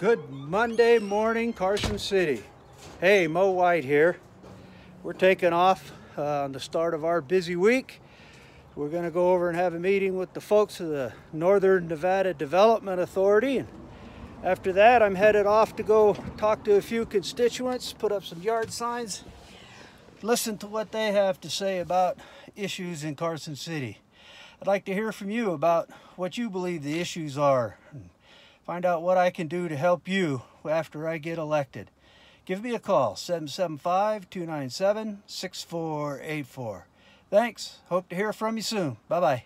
Good Monday morning, Carson City. Hey, Mo White here. We're taking off on the start of our busy week. We're going to go over and have a meeting with the folks of the Northern Nevada Development Authority. And after that, I'm headed off to go talk to a few constituents, put up some yard signs, listen to what they have to say about issues in Carson City. I'd like to hear from you about what you believe the issues are. Find out what I can do to help you after I get elected. Give me a call, 775-297-6484. Thanks. Hope to hear from you soon. Bye-bye.